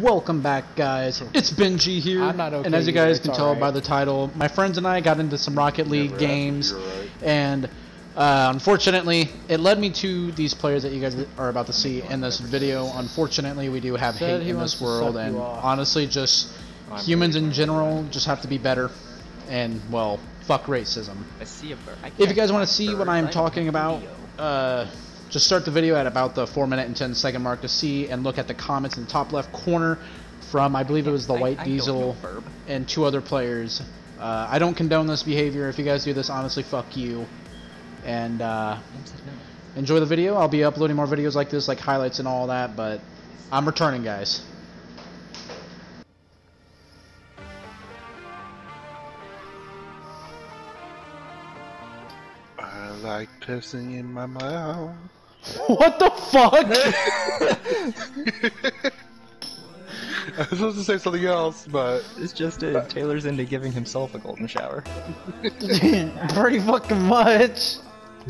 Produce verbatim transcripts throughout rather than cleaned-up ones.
Welcome back, guys. It's Benji here, I'm not okay, and as you guys can tell right. by the title, my friends and I got into some Rocket League Never games, right. and uh, unfortunately, it led me to these players that you guys are about to see in this video. Unfortunately, we do have Said hate in this world, and honestly, just I'm humans in general just have to be better, and, well, fuck racism. I see a bird. I if you guys want to see what I'm talking about, uh... just start the video at about the four minute and ten second mark to see and look at the comments in the top left corner from, I believe it was the White Diesel and two other players. Uh, I don't condone this behavior. If you guys do this, honestly, fuck you. And uh, enjoy the video. I'll be uploading more videos like this, like highlights and all that, but I'm returning, guys. I like pissing in my mouth. What the fuck? I was supposed to say something else, but it's just it. Taylor's into giving himself a golden shower. Pretty fucking much. I was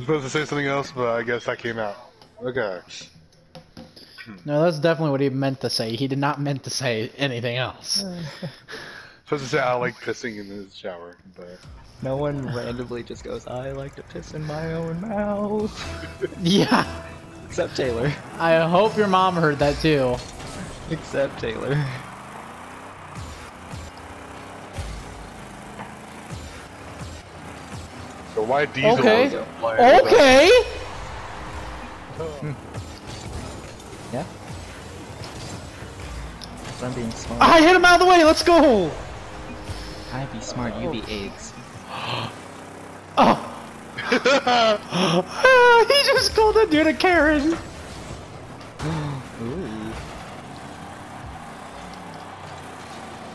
supposed to say something else, but I guess that came out. Okay. No, that's definitely what he meant to say. He did not meant to say anything else. Supposed to say I like pissing in the shower, but no one randomly just goes, I like to piss in my own mouth. Yeah. Except Taylor. I hope your mom heard that too. Except Taylor. So why Diesel? Okay. Okay. Yeah. I'm being smart. I hit him out of the way. Let's go. I be smart. You be eggs. Oh. Ah, he just called that dude a Karen. Ooh.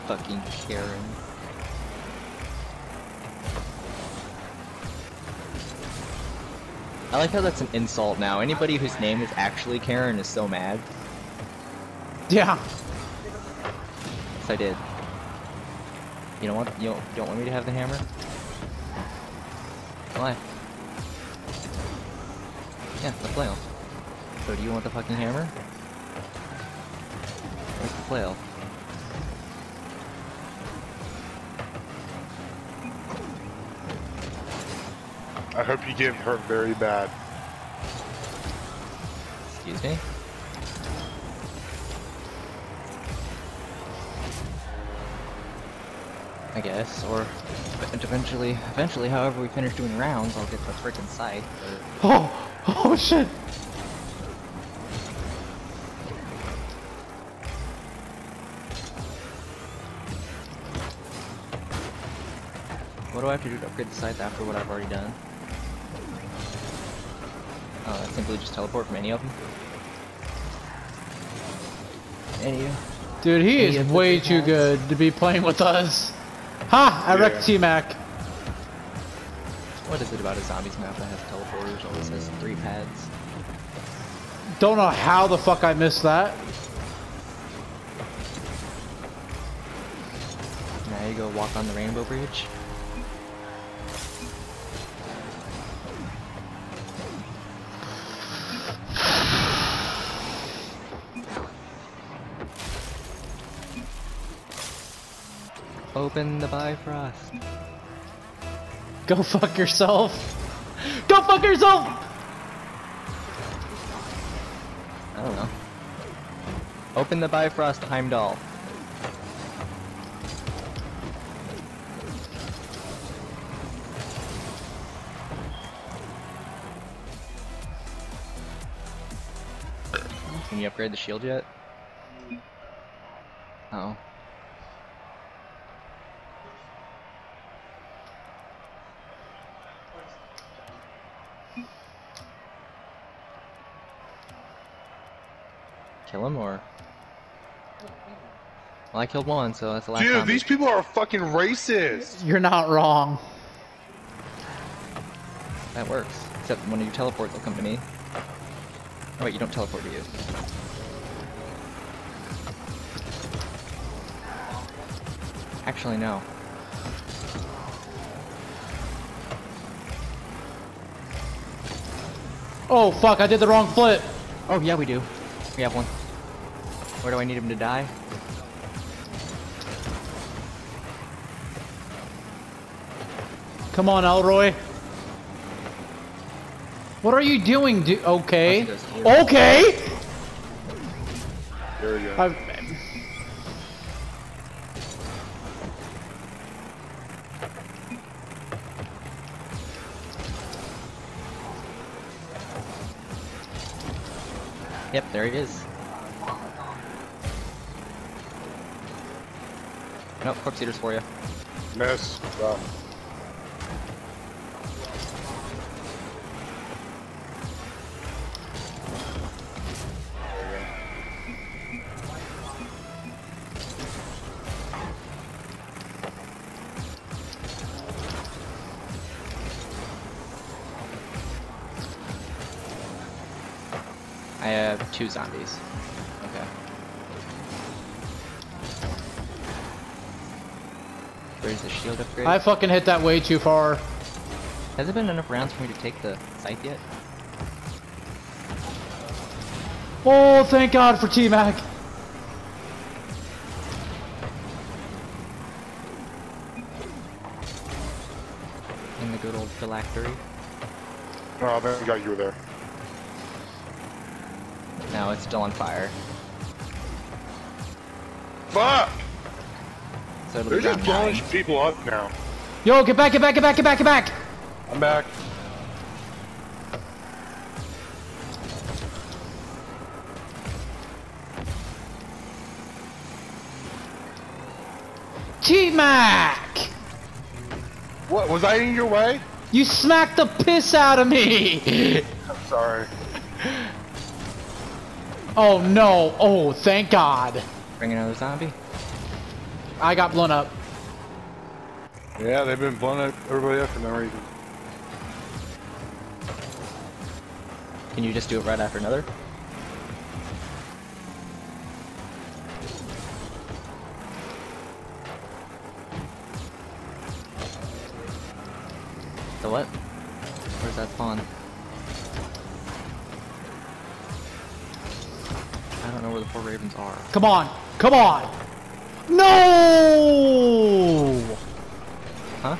Fucking Karen. I like how that's an insult now. Anybody whose name is actually Karen is so mad. Yeah. Yes, I did. You don't want you don't, you don't want me to have the hammer? Why? Yeah, the flail. So do you want the fucking hammer? Where's the flail? I hope you get hurt very bad. Excuse me? I guess, or eventually, eventually, however we finish doing rounds, I'll get the frickin' scythe. Oh! Oh shit! What do I have to do to upgrade the scythe after what I've already done? Oh, I simply just teleport from any of them? Any Dude, he any is way too hands. good to be playing with us. Ha! I yeah. wrecked T Mac. What is it about a zombies map that has teleporters? Always has three pads. Don't know how the fuck I missed that. Now you go walk on the Rainbow Bridge. Open the Bifrost. Go fuck yourself. Go fuck yourself! I don't know. Open the Bifrost, Heimdall. Can you upgrade the shield yet? Uh oh. Kill him or? Well, I killed one, so that's the last Dude, time. Dude, these people are fucking racist! You're not wrong. That works. Except when you teleport, they'll come to me. Oh, wait, you don't teleport to you. Actually, no. Oh, fuck, I did the wrong flip! Oh, yeah, we do. We have one. Where do I need him to die? Come on, Elroy. What are you doing, dude? Okay. Okay! There we go. I've Yep, there he is. Nope, corpse eaters for you. Miss. Wow. I have two zombies. Okay. Where's the shield upgrade? I fucking hit that way too far. Has it been enough rounds for me to take the scythe yet? Oh, thank God for T-Mac! And the good old phylactery. Oh, there, got you there. No, it's still on fire. Fuck! So they're just blowing people up now. Yo, get back, get back, get back, get back, get back! I'm back. T-Mac! What, was I in your way? You smacked the piss out of me! I'm sorry. Oh no! Oh, thank God! Bring another zombie. I got blown up. Yeah, they've been blowing up everybody up for no reason. Can you just do it right after another? The what? Where's that spawn? I don't know where the four ravens are. Come on! Come on! No! Huh?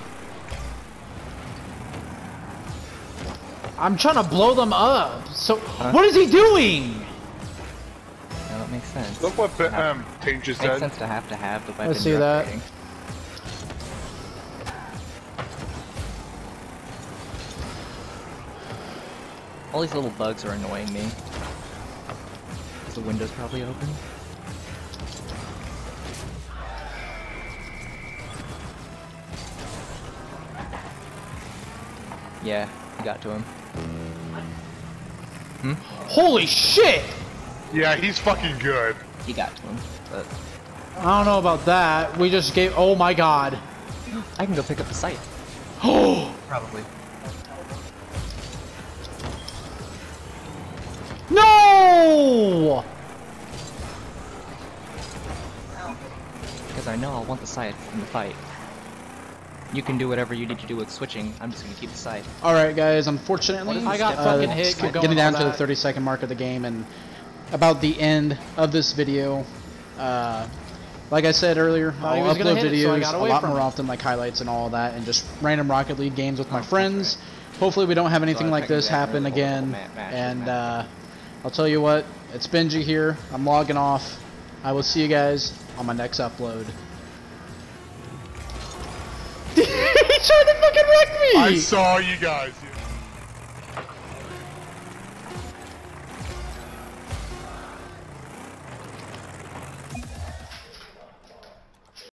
I'm trying to blow them up. So huh? What is he doing? No, that makes sense. Look what the, um, Tanger said. Makes sense to have to have the weapon. I see that. Upgrading. All these little bugs are annoying me. The window's probably open. Yeah, I got to him. Hmm? Holy shit! Yeah, he's fucking good. He got to him, but I don't know about that. We just gave. Oh my God! I can go pick up the scythe. Oh, probably. No! Because I know I'll want the scythe in the fight. You can do whatever you need to do with switching. I'm just gonna keep the scythe. All right, guys. Unfortunately, I got fucking uh, hit. Going getting down to that. the thirty-second mark of the game and about the end of this video. Uh, like I said earlier, I I'll upload videos it, so a lot more often, like highlights and all that, and just random Rocket League games with oh, my friends. Right. Hopefully, we don't have anything so like this happen really again. Match, and. Uh, I'll tell you what, it's Benji here. I'm logging off. I will see you guys on my next upload. He tried to fucking wreck me! I saw you guys.